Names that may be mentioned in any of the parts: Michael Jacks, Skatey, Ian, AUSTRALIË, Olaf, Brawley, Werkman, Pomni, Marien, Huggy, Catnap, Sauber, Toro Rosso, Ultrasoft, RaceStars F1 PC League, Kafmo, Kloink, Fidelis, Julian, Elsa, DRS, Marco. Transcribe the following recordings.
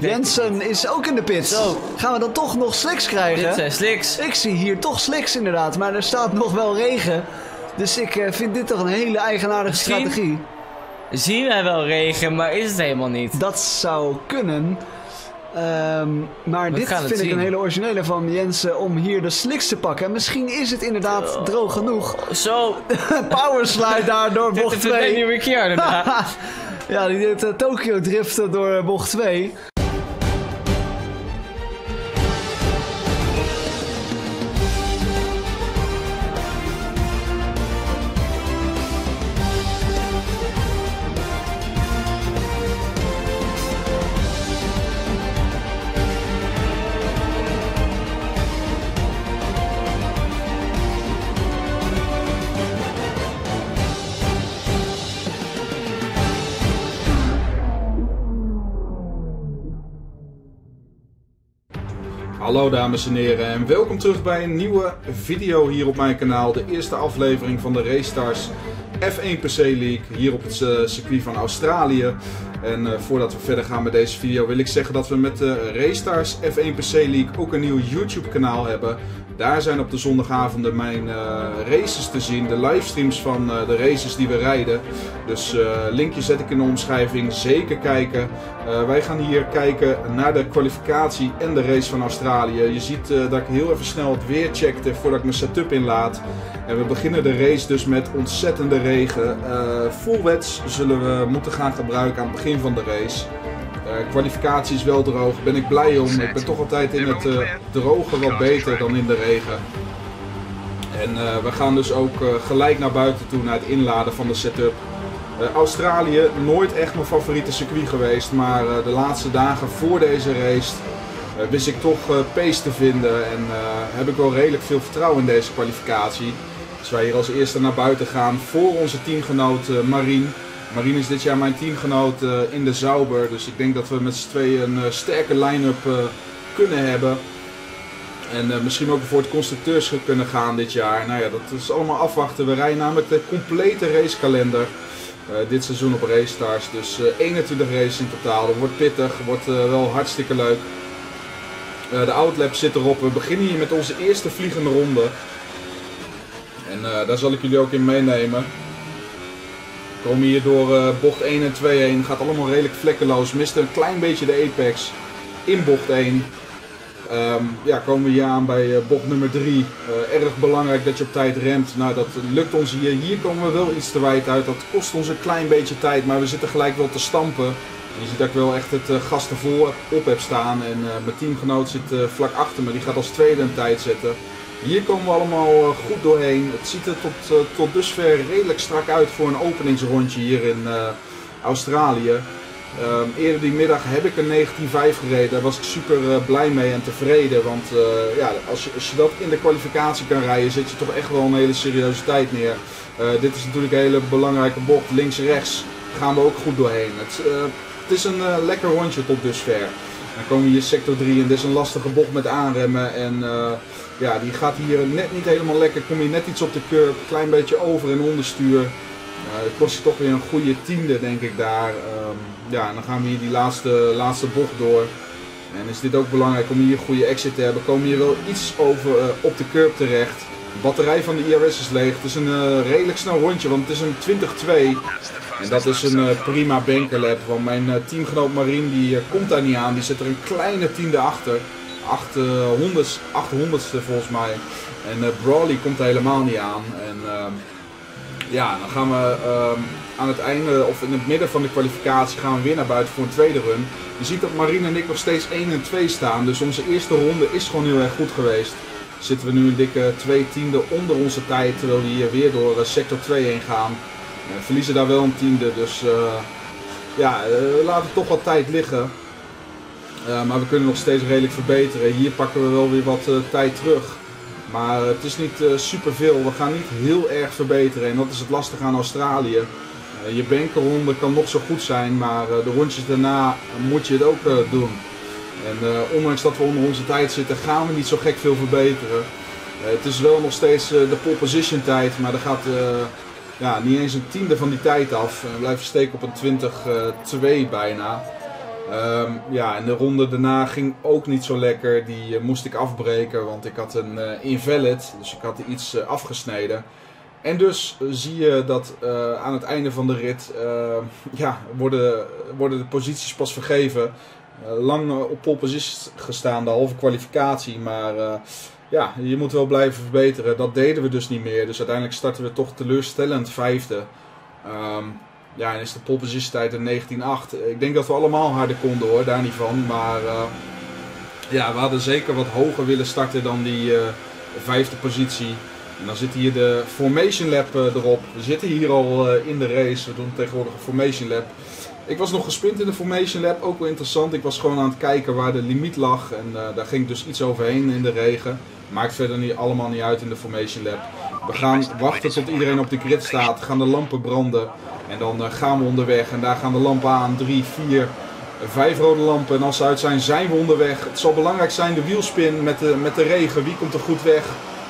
Jensen is ook in de pits. Zo. Gaan we dan toch nog slicks krijgen? Dit zijn slicks. Ik zie hier toch slicks inderdaad, maar er staat nog wel regen. Dus ik vind dit toch een hele eigenaardige strategie. Zien wij wel regen, maar is het helemaal niet. Dat zou kunnen. Maar dit vind ik een hele originele van Jensen om hier de slicks te pakken. En misschien is het inderdaad droog genoeg. Zo. Powerslide daar door bocht 2. Dit is een nieuwe keer. Ja, die deed Tokyo driften door bocht 2. Hallo dames en heren en welkom terug bij een nieuwe video hier op mijn kanaal. De eerste aflevering van de RaceStars F1 PC League hier op het circuit van Australië. En voordat we verder gaan met deze video wil ik zeggen dat we met de RaceStars F1 PC League ook een nieuw YouTube kanaal hebben. Daar zijn op de zondagavonden mijn races te zien, de livestreams van de races die we rijden. Dus linkje zet ik in de omschrijving, zeker kijken. Wij gaan hier kijken naar de kwalificatie en de race van Australië. Je ziet dat ik heel even snel het weer checkte voordat ik mijn setup inlaat. En we beginnen de race dus met ontzettende regen. Full wets zullen we moeten gaan gebruiken aan het begin van de race. Kwalificatie is wel droog, ben ik blij om. Ik ben toch altijd in het droge wat beter dan in de regen. En we gaan dus ook gelijk naar buiten toe naar het inladen van de setup. Australië, nooit echt mijn favoriete circuit geweest, maar de laatste dagen voor deze race wist ik toch pace te vinden. En heb ik wel redelijk veel vertrouwen in deze kwalificatie. Dus wij hier als eerste naar buiten gaan voor onze teamgenoot Marien. Marien is dit jaar mijn teamgenoot in de Sauber, dus ik denk dat we met z'n tweeën een sterke line-up kunnen hebben. En misschien ook voor het constructeurs kunnen gaan dit jaar. Nou ja, dat is allemaal afwachten. We rijden namelijk de complete racekalender dit seizoen op RaceStars. Dus 21 races in totaal. Dat wordt pittig, wordt wel hartstikke leuk. De outlap zit erop. We beginnen hier met onze eerste vliegende ronde. En daar zal ik jullie ook in meenemen. We komen hier door bocht 1 en 2 heen. Gaat allemaal redelijk vlekkeloos. Miste een klein beetje de apex in bocht 1. Ja, komen we hier aan bij bocht nummer 3. Erg belangrijk dat je op tijd remt. Nou, dat lukt ons hier. Hier komen we wel iets te wijd uit. Dat kost ons een klein beetje tijd, maar we zitten gelijk wel te stampen. En je ziet dat ik wel echt het gas ervoor op heb staan. En mijn teamgenoot zit vlak achter me. Die gaat als tweede een tijd zetten. Hier komen we allemaal goed doorheen. Het ziet er tot dusver redelijk strak uit voor een openingsrondje hier in Australië. Eerder die middag heb ik een 19.5 gereden. Daar was ik super blij mee en tevreden. Want ja, als je dat in de kwalificatie kan rijden, zet je toch echt wel een hele serieuze tijd neer. Dit is natuurlijk een hele belangrijke bocht. Links en rechts gaan we ook goed doorheen. Het is een lekker rondje tot dusver. Dan komen we hier sector 3 en dit is een lastige bocht met aanremmen. En ja, die gaat hier net niet helemaal lekker. Kom je net iets op de curb, klein beetje over en onderstuur. Het kost je toch weer een goede tiende denk ik daar. Ja, en dan gaan we hier die laatste bocht door. En is dit ook belangrijk om hier een goede exit te hebben. Komen hier wel iets over op de curb terecht. De batterij van de IRS is leeg. Het is een redelijk snel rondje, want het is een 20-2. En dat is een prima bankerlap. Want mijn teamgenoot Marien die komt daar niet aan. Die zit er een kleine tiende achter. 800ste volgens mij. En Brawley komt er helemaal niet aan. En ja, dan gaan we aan het einde, of in het midden van de kwalificatie, gaan we weer naar buiten voor een tweede run. Je ziet dat Marien en ik nog steeds 1 en 2 staan. Dus onze eerste ronde is gewoon heel erg goed geweest. Zitten we nu een dikke 2 tienden onder onze tijd, terwijl we hier weer door sector 2 heen gaan. Verliezen daar wel een tiende, dus ja, laten we toch wat tijd liggen. Maar we kunnen nog steeds redelijk verbeteren. Hier pakken we wel weer wat tijd terug. Maar het is niet superveel. We gaan niet heel erg verbeteren. En dat is het lastige aan Australië. Je bankenronde kan nog zo goed zijn. Maar de rondjes daarna moet je het ook doen. En ondanks dat we onder onze tijd zitten gaan we niet zo gek veel verbeteren. Het is wel nog steeds de pole position tijd. Maar er gaat ja, niet eens een tiende van die tijd af. We blijven steken op een 20-2 bijna. Ja, en de ronde daarna ging ook niet zo lekker. Die moest ik afbreken, want ik had een invalid. Dus ik had er iets afgesneden. En dus zie je dat aan het einde van de rit ja, worden de posities pas vergeven. Lang op pole position gestaan, de halve kwalificatie. Maar ja, je moet wel blijven verbeteren. Dat deden we dus niet meer. Dus uiteindelijk starten we toch teleurstellend vijfde. Ja, en is de pole position tijd in 19.8. Ik denk dat we allemaal harder konden hoor, daar niet van. Maar ja, we hadden zeker wat hoger willen starten dan die vijfde positie. En dan zit hier de Formation Lab erop. We zitten hier al in de race. We doen tegenwoordig een Formation Lab. Ik was nog gespind in de Formation Lab. Ook wel interessant. Ik was gewoon aan het kijken waar de limiet lag. En daar ging dus iets overheen in de regen. Maakt verder niet, allemaal niet uit in de Formation Lab. We gaan wachten tot iedereen op de grid staat. Gaan de lampen branden. En dan gaan we onderweg. En daar gaan de lampen aan. 3, 4, 5 rode lampen. En als ze uit zijn, zijn we onderweg. Het zal belangrijk zijn, de wielspin met de regen. Wie komt er goed weg?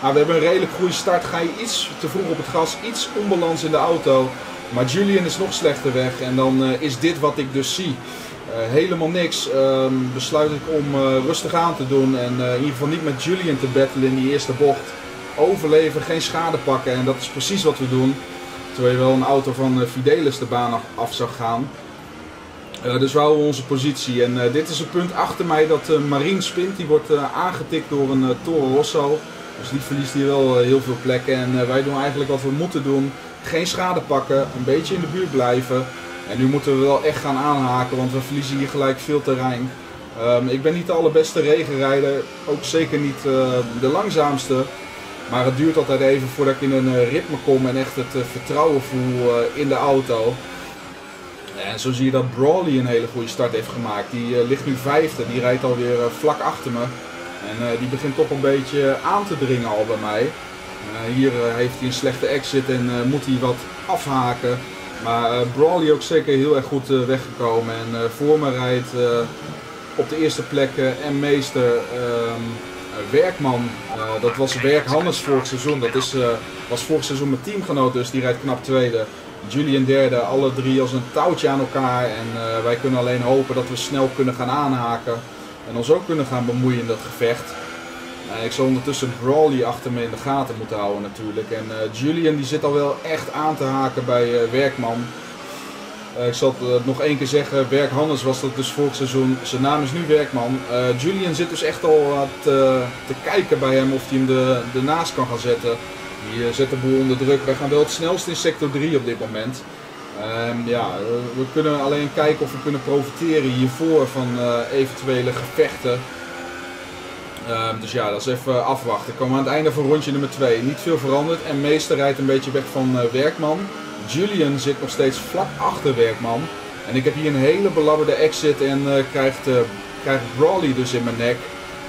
Nou, we hebben een redelijk goede start. Ga je iets te vroeg op het gas, iets onbalans in de auto. Maar Julian is nog slechter weg. En dan is dit wat ik dus zie. Helemaal niks. Besluit ik om rustig aan te doen. En in ieder geval niet met Julian te battelen in die eerste bocht. Overleven, geen schade pakken. En dat is precies wat we doen. Terwijl je wel een auto van Fidelis de baan af zag gaan. Dus we houden onze positie. En dit is een punt achter mij dat Marien spint. Die wordt aangetikt door een Toro Rosso. Dus die verliest hier wel heel veel plekken. En wij doen eigenlijk wat we moeten doen. Geen schade pakken, een beetje in de buurt blijven. En nu moeten we wel echt gaan aanhaken, want we verliezen hier gelijk veel terrein. Ik ben niet de allerbeste regenrijder. Ook zeker niet de langzaamste. Maar het duurt altijd even voordat ik in een ritme kom en echt het vertrouwen voel in de auto. En zo zie je dat Brawley een hele goede start heeft gemaakt. Die ligt nu vijfde, die rijdt alweer vlak achter me. En die begint toch een beetje aan te dringen al bij mij. Hier heeft hij een slechte exit en moet hij wat afhaken. Maar Brawley ook zeker heel erg goed weggekomen. En voor me rijdt op de eerste plek en meester Werkman. Dat was Werkhannes vorig seizoen. Dat was vorig seizoen mijn teamgenoot, dus die rijdt knap tweede. Julian derde, alle drie als een touwtje aan elkaar. En wij kunnen alleen hopen dat we snel kunnen gaan aanhaken. En ons ook kunnen gaan bemoeien in dat gevecht. Ik zal ondertussen Brawley achter me in de gaten moeten houden natuurlijk. En Julian die zit al wel echt aan te haken bij Werkman. Ik zal het nog één keer zeggen. Werkhannes was dat dus vorig seizoen. Zijn naam is nu Werkman. Julian zit dus echt al te kijken bij hem of hij hem ernaast kan gaan zetten. Die zet de boel onder druk. Wij gaan wel het snelst in sector 3 op dit moment. Ja, we kunnen alleen kijken of we kunnen profiteren hiervoor van eventuele gevechten. Dus ja, dat is even afwachten. Komen we aan het einde van rondje nummer 2. Niet veel veranderd en meester rijdt een beetje weg van Werkman. Julian zit nog steeds vlak achter Werkman. En ik heb hier een hele belabberde exit en krijgt Brawley dus in mijn nek.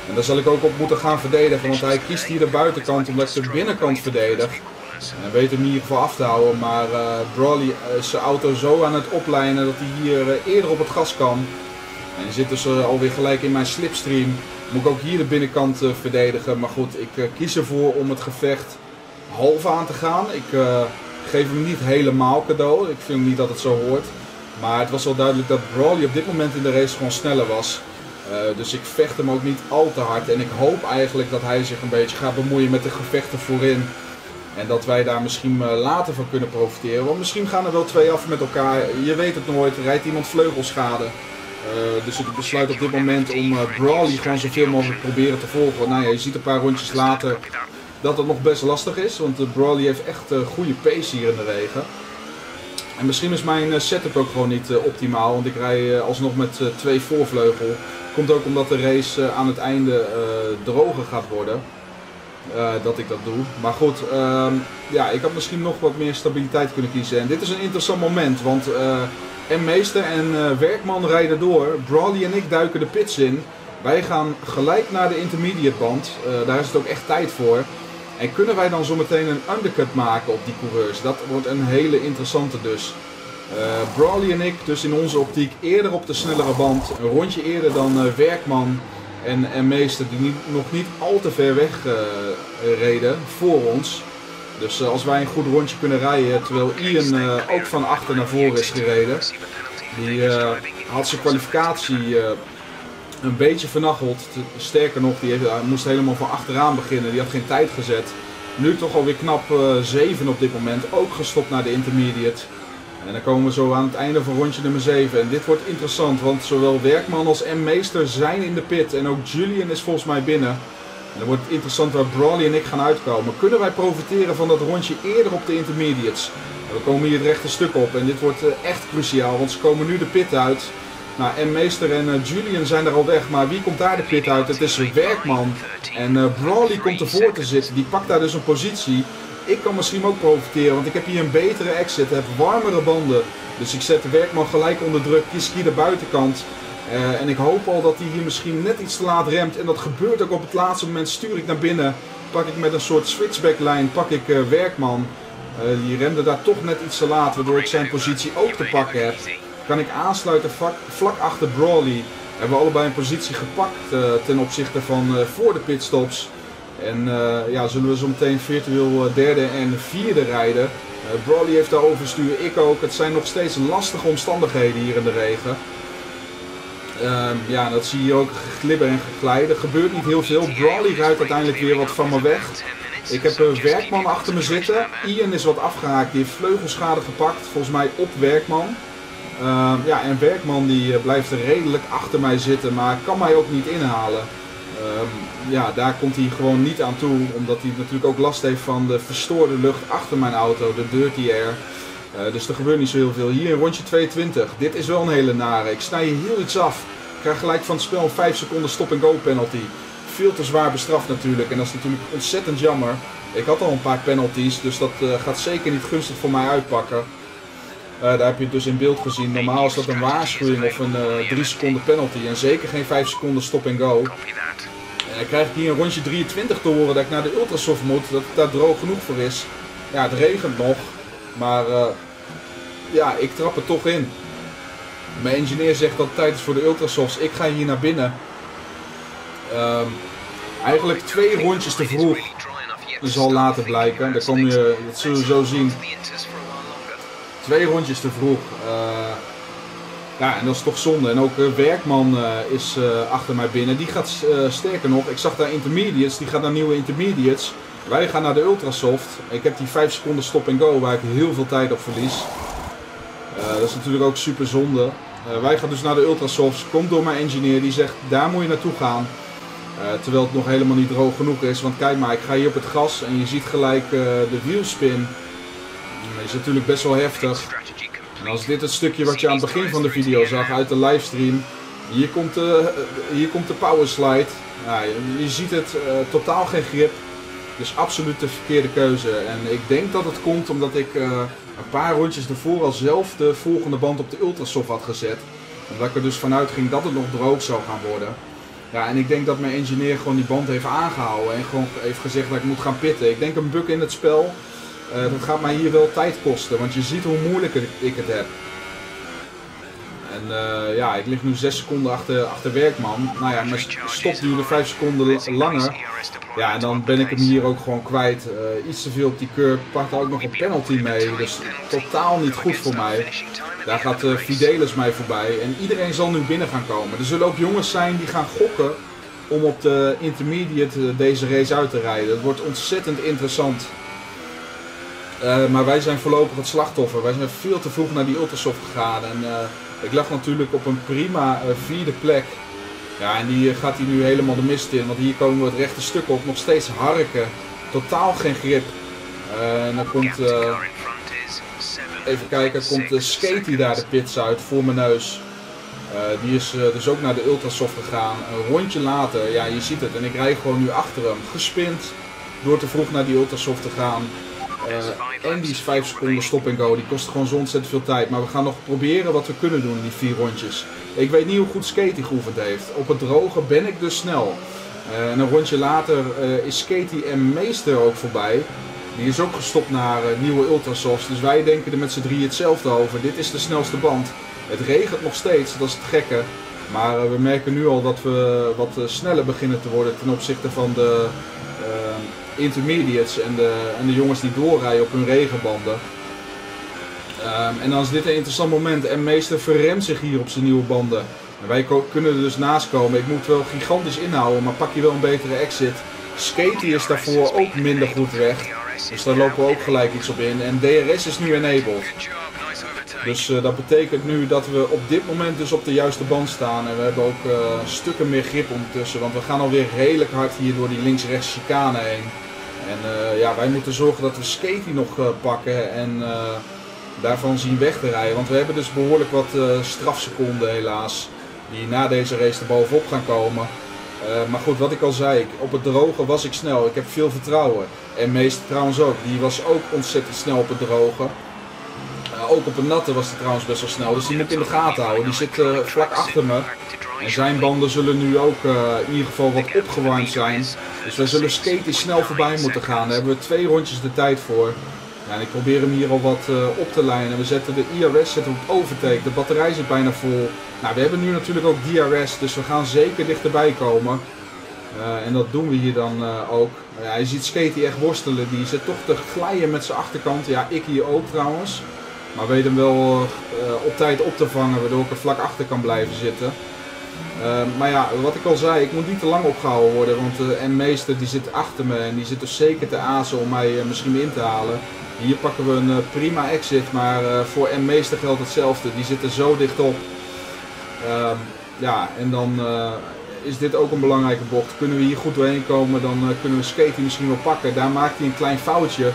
En daar zal ik ook op moeten gaan verdedigen, want hij kiest hier de buitenkant omdat ik de binnenkant verdedig. En weet hem in ieder geval af te houden, maar Brawley is zijn auto zo aan het oplijnen dat hij hier eerder op het gas kan. En hij zit dus alweer gelijk in mijn slipstream. Moet ik ook hier de binnenkant verdedigen, maar goed, ik kies ervoor om het gevecht half aan te gaan. Ik geef hem niet helemaal cadeau, ik vind niet dat het zo hoort. Maar het was wel duidelijk dat Brawley op dit moment in de race gewoon sneller was. Dus ik vecht hem ook niet al te hard en ik hoop eigenlijk dat hij zich een beetje gaat bemoeien met de gevechten voorin. En dat wij daar misschien later van kunnen profiteren. Want misschien gaan er wel twee af met elkaar. Je weet het nooit. Rijdt iemand vleugelschade. Dus ik besluit op dit moment om Brawley gewoon zoveel mogelijk proberen te volgen. Nou ja, je ziet een paar rondjes later dat het nog best lastig is. Want Brawley heeft echt goede pace hier in de regen. En misschien is mijn setup ook gewoon niet optimaal. Want ik rij alsnog met twee voorvleugel. Komt ook omdat de race aan het einde droger gaat worden. Dat ik dat doe. Maar goed, ja, ik had misschien nog wat meer stabiliteit kunnen kiezen. En dit is een interessant moment, want en meester en Werkman rijden door. Brawley en ik duiken de pits in. Wij gaan gelijk naar de intermediate band. Daar is het ook echt tijd voor. En kunnen wij dan zometeen een undercut maken op die coureurs? Dat wordt een hele interessante dus. Brawley en ik dus in onze optiek eerder op de snellere band. Een rondje eerder dan Werkman. En meester die nog niet al te ver weg reden voor ons. Dus als wij een goed rondje kunnen rijden, terwijl Ian ook van achter naar voren is gereden. Die had zijn kwalificatie een beetje vernacheld. Sterker nog, die moest helemaal van achteraan beginnen. Die had geen tijd gezet. Nu toch alweer knap 7 op dit moment. Ook gestopt naar de intermediate. En dan komen we zo aan het einde van rondje nummer 7. En dit wordt interessant, want zowel Werkman als M-meester zijn in de pit. En ook Julian is volgens mij binnen. En dan wordt het interessant waar Brawley en ik gaan uitkomen. Kunnen wij profiteren van dat rondje eerder op de intermediates? We komen hier het rechte stuk op en dit wordt echt cruciaal, want ze komen nu de pit uit. Nou, M-meester en Julian zijn er al weg, maar wie komt daar de pit uit? Het is Werkman. En Brawley komt ervoor te zitten, die pakt daar dus een positie. Ik kan misschien ook profiteren, want ik heb hier een betere exit, heb warmere banden. Dus ik zet de Werkman gelijk onder druk, kies hier de buitenkant. En ik hoop al dat hij hier misschien net iets te laat remt. En dat gebeurt ook op het laatste moment. Stuur ik naar binnen, pak ik met een soort switchbacklijn, pak ik Werkman. Die remde daar toch net iets te laat, waardoor ik zijn positie ook te pakken heb. Kan ik aansluiten vlak achter Brawley. Hebben we allebei een positie gepakt ten opzichte van voor de pitstops. En ja, zullen we zo meteen virtueel derde en vierde rijden. Brawley heeft daar overstuur, ik ook. Het zijn nog steeds lastige omstandigheden hier in de regen. Ja, dat zie je ook glibber en glijden. Gebeurt niet heel veel. Brawley ruikt uiteindelijk weer wat van me weg. Ik heb Werkman achter me zitten. Ian is wat afgehaakt. Die heeft vleugelschade gepakt. Volgens mij op Werkman. Ja, en Werkman die blijft redelijk achter mij zitten. Maar kan mij ook niet inhalen. Ja, daar komt hij gewoon niet aan toe. Omdat hij natuurlijk ook last heeft van de verstoorde lucht achter mijn auto. De dirty air. Dus er gebeurt niet zo heel veel. Hier in rondje 22. Dit is wel een hele nare. Ik snij heel iets af. Ik krijg gelijk van het spel 5 seconden stop-and-go penalty. Veel te zwaar bestraft natuurlijk. En dat is natuurlijk ontzettend jammer. Ik had al een paar penalties. Dus dat gaat zeker niet gunstig voor mij uitpakken. Daar heb je het dus in beeld gezien. Normaal is dat een waarschuwing of een 3 seconden penalty. En zeker geen 5 seconden stop-and-go. Dan krijg ik hier in rondje 23 te horen dat ik naar de Ultrasoft moet. Dat het daar droog genoeg voor is. Ja, het regent nog. Maar ja, ik trap er toch in. Mijn engineer zegt dat het tijd is voor de Ultrasofts. Ik ga hier naar binnen. Eigenlijk 2 rondjes te vroeg. Dat zal later blijken. Dat, dat zullen we zo zien. 2 rondjes te vroeg. Ja, en dat is toch zonde. En ook Werkman is achter mij binnen. Die gaat sterker nog. Ik zag daar intermediates. Die gaat naar nieuwe intermediates. Wij gaan naar de Ultrasoft. Ik heb die 5 seconden stop-and-go waar ik heel veel tijd op verlies. Dat is natuurlijk ook super zonde. Wij gaan dus naar de Ultrasoft. Komt door mijn engineer die zegt daar moet je naartoe gaan. Terwijl het nog helemaal niet droog genoeg is. Want kijk maar, ik ga hier op het gas en je ziet gelijk de wielspin. Dat is natuurlijk best wel heftig. En als dit het stukje wat je aan het begin van de video zag uit de livestream. Hier komt de powerslide. Nou, je ziet het, totaal geen grip. Dus absoluut de verkeerde keuze. En ik denk dat het komt omdat ik een paar rondjes ervoor al zelf de volgende band op de Ultrasoft had gezet. Omdat ik er dus vanuit ging dat het nog droog zou gaan worden. Ja, en ik denk dat mijn engineer gewoon die band heeft aangehouden. En gewoon heeft gezegd dat ik moet gaan pitten. Ik denk een bug in het spel. Dat gaat mij hier wel tijd kosten. Want je ziet hoe moeilijk ik het heb. En ja, ik lig nu 6 seconden achter Werkman. Nou ja, mijn stop duurde 5 seconden langer. Ja, en dan ben ik hem hier ook gewoon kwijt. Iets te veel op die curb, pakt ook nog een penalty mee. Dus totaal niet goed voor mij. Daar gaat Fidelis mij voorbij. En iedereen zal nu binnen gaan komen. Er zullen ook jongens zijn die gaan gokken om op de intermediate deze race uit te rijden. Dat wordt ontzettend interessant. Maar wij zijn voorlopig het slachtoffer. Wij zijn veel te vroeg naar die Ultrasoft gegaan. En ik lag natuurlijk op een prima 4e plek. Ja, en die gaat hij nu helemaal de mist in. Want hier komen we het rechte stuk op. Nog steeds harken. Totaal geen grip. En dan komt... even kijken. Komt Skatey daar de pits uit voor mijn neus. Die is dus ook naar de Ultrasoft gegaan. Een rondje later. Ja, je ziet het. En ik rij gewoon nu achter hem. Gespind. Door te vroeg naar die Ultrasoft te gaan. En die is 5 seconden stop-and-go. Die kost gewoon zo ontzettend veel tijd. Maar we gaan nog proberen wat we kunnen doen in die 4 rondjes. Ik weet niet hoe goed Skatey geoefend heeft. Op het droge ben ik dus snel. En een rondje later is Skatey en meester ook voorbij. Die is ook gestopt naar nieuwe Ultrasofts. Dus wij denken er met z'n 3 hetzelfde over. Dit is de snelste band. Het regent nog steeds, dat is het gekke. Maar we merken nu al dat we wat sneller beginnen te worden ten opzichte van de... intermediates en de jongens die doorrijden op hun regenbanden. En dan is dit een interessant moment en Meester verremt zich hier op zijn nieuwe banden. En wij kunnen er dus naast komen. Ik moet wel gigantisch inhouden, maar pak je wel een betere exit. Skatey is daarvoor ook minder goed weg. Dus daar lopen we ook gelijk iets op in. En DRS is nu enabled. Dus dat betekent nu dat we op dit moment dus op de juiste band staan. En we hebben ook stukken meer grip ondertussen. Want we gaan alweer redelijk hard hier door die links-rechts chicane heen. En ja, wij moeten zorgen dat we Skatey nog pakken en daarvan zien weg te rijden. Want we hebben dus behoorlijk wat strafseconden helaas. Die na deze race er bovenop gaan komen. Maar goed, wat ik al zei, op het droge was ik snel. Ik heb veel vertrouwen. En Meester trouwens ook. Die was ook ontzettend snel op het droge. Ook op het natte was hij trouwens best wel snel. Dus die moet ik in de gaten houden. Die zit vlak achter me. En zijn banden zullen nu ook in ieder geval wat opgewarmd zijn. Dus wij zullen Skatey snel voorbij moeten gaan. Daar hebben we 2 rondjes de tijd voor. Ja, en ik probeer hem hier al wat op te lijnen. We zetten de IRS op overtake. De batterij zit bijna vol. Nou, we hebben nu natuurlijk ook DRS. Dus we gaan zeker dichterbij komen. En dat doen we hier dan ook. Ja, je ziet Skatey echt worstelen. Die zit toch te glijden met zijn achterkant. Ja, ik hier ook trouwens. Maar weet hem wel op tijd op te vangen. Waardoor ik er vlak achter kan blijven zitten. Maar ja, wat ik al zei, ik moet niet te lang opgehouden worden. Want en Meester die zit achter me. En die zit dus zeker te azen om mij misschien in te halen. Hier pakken we een prima exit, maar voor M-Meester geldt hetzelfde. Die zitten zo dicht op. Ja, en dan is dit ook een belangrijke bocht. Kunnen we hier goed doorheen komen, dan kunnen we Skatey misschien wel pakken. Daar maakt hij een klein foutje.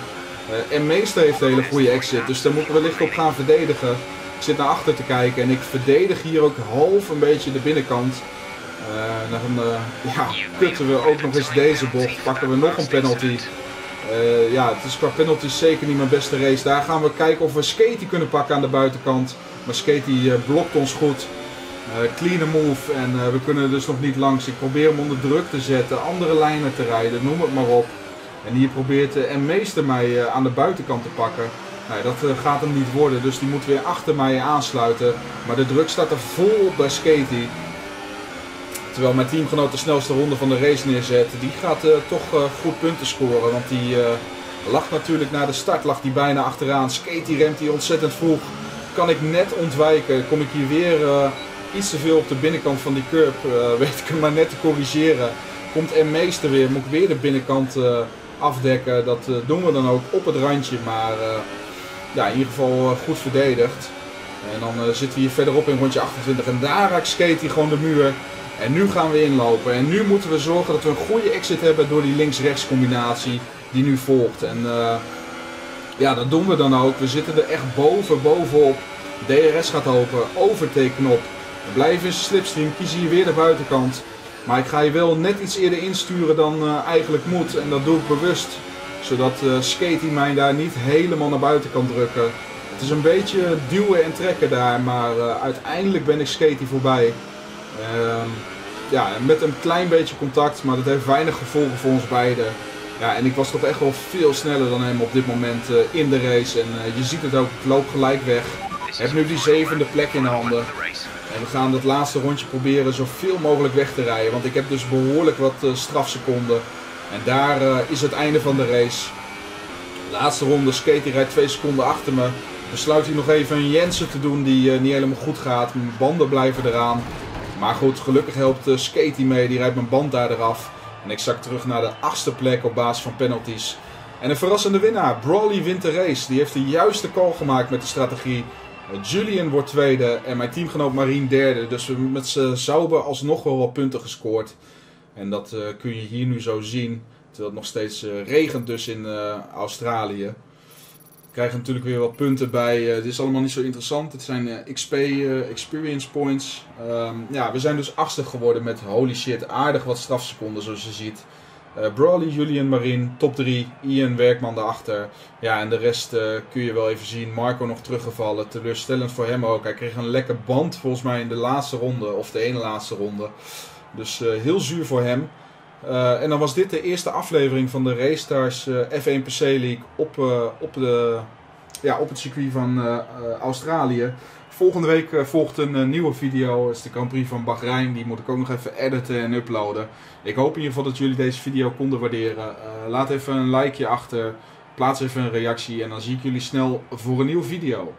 M-Meester heeft een hele goede exit, dus daar moet ik wellicht op gaan verdedigen. Ik zit naar achter te kijken en ik verdedig hier ook half een beetje de binnenkant. Dan ja, kutten we ook nog eens deze bocht, pakken we nog een penalty. Ja, het is qua penalties zeker niet mijn beste race. Daar gaan we kijken of we Skatey kunnen pakken aan de buitenkant. Maar Skatey blokt ons goed. Clean move en we kunnen er dus nog niet langs. Ik probeer hem onder druk te zetten, andere lijnen te rijden, noem het maar op. En hier probeert de M-Meester mij aan de buitenkant te pakken. Nou, dat gaat hem niet worden, dus die moet weer achter mij aansluiten. Maar de druk staat er vol op bij Skatey. Terwijl mijn teamgenoot de snelste ronde van de race neerzet. Die gaat toch goed punten scoren. Want die lag natuurlijk na de start. Lag die bijna achteraan. Skatey remt die ontzettend vroeg. Kan ik net ontwijken. Kom ik hier weer iets te veel op de binnenkant van die curb. Weet ik hem maar net te corrigeren. Komt M-Meester weer. Moet ik weer de binnenkant afdekken. Dat doen we dan ook op het randje. Maar ja, in ieder geval goed verdedigd. En dan zitten we hier verderop in rondje 28. En daar raakt Skatey gewoon de muur. En nu gaan we inlopen. En nu moeten we zorgen dat we een goede exit hebben door die links-rechts combinatie die nu volgt. En ja, dat doen we dan ook. We zitten er echt bovenop. DRS gaat open. Overtake knop. Blijf in slipstream. Kies hier weer de buitenkant. Maar ik ga je wel net iets eerder insturen dan eigenlijk moet. En dat doe ik bewust. Zodat Skatey mij daar niet helemaal naar buiten kan drukken. Het is een beetje duwen en trekken daar. Maar uiteindelijk ben ik Skatey voorbij. Ja, met een klein beetje contact, maar dat heeft weinig gevolgen voor ons beiden. Ja, en ik was toch echt wel veel sneller dan hem op dit moment in de race. En je ziet het ook, ik loop gelijk weg. Ik heb nu die 7e plek in handen. En we gaan dat laatste rondje proberen zoveel mogelijk weg te rijden. Want ik heb dus behoorlijk wat strafseconden. En daar is het einde van de race. De laatste ronde, Skatey rijdt 2 seconden achter me. Besluit hij nog even een Jensen te doen die niet helemaal goed gaat. Mijn banden blijven eraan. Maar goed, gelukkig helpt Skatey mee. Die rijdt mijn band daar eraf. En ik zak terug naar de 8e plek op basis van penalties. En een verrassende winnaar. Brawley wint de race. Die heeft de juiste call gemaakt met de strategie. Julian wordt 2e en mijn teamgenoot Marien 3e. Dus met z'n Sauber alsnog wel wat punten gescoord. En dat kun je hier nu zo zien. Terwijl het nog steeds regent dus in Australië. We krijgen natuurlijk weer wat punten bij. Dit is allemaal niet zo interessant. Het zijn XP, experience points. Ja, we zijn dus 8e geworden met holy shit. Aardig wat strafseconden zoals je ziet. Brawley, Julian, Marien, top 3. Ian, Werkman daarachter. Ja, en de rest kun je wel even zien. Marco nog teruggevallen. Teleurstellend voor hem ook. Hij kreeg een lekke band volgens mij in de laatste ronde. Of de ene laatste ronde. Dus heel zuur voor hem. En dan was dit de eerste aflevering van de RaceStars F1 PC League op het circuit van Australië. Volgende week volgt een nieuwe video. Dat is de Grand Prix van Bahrein. Die moet ik ook nog even editen en uploaden. Ik hoop in ieder geval dat jullie deze video konden waarderen. Laat even een likeje achter. Plaats even een reactie. En dan zie ik jullie snel voor een nieuwe video.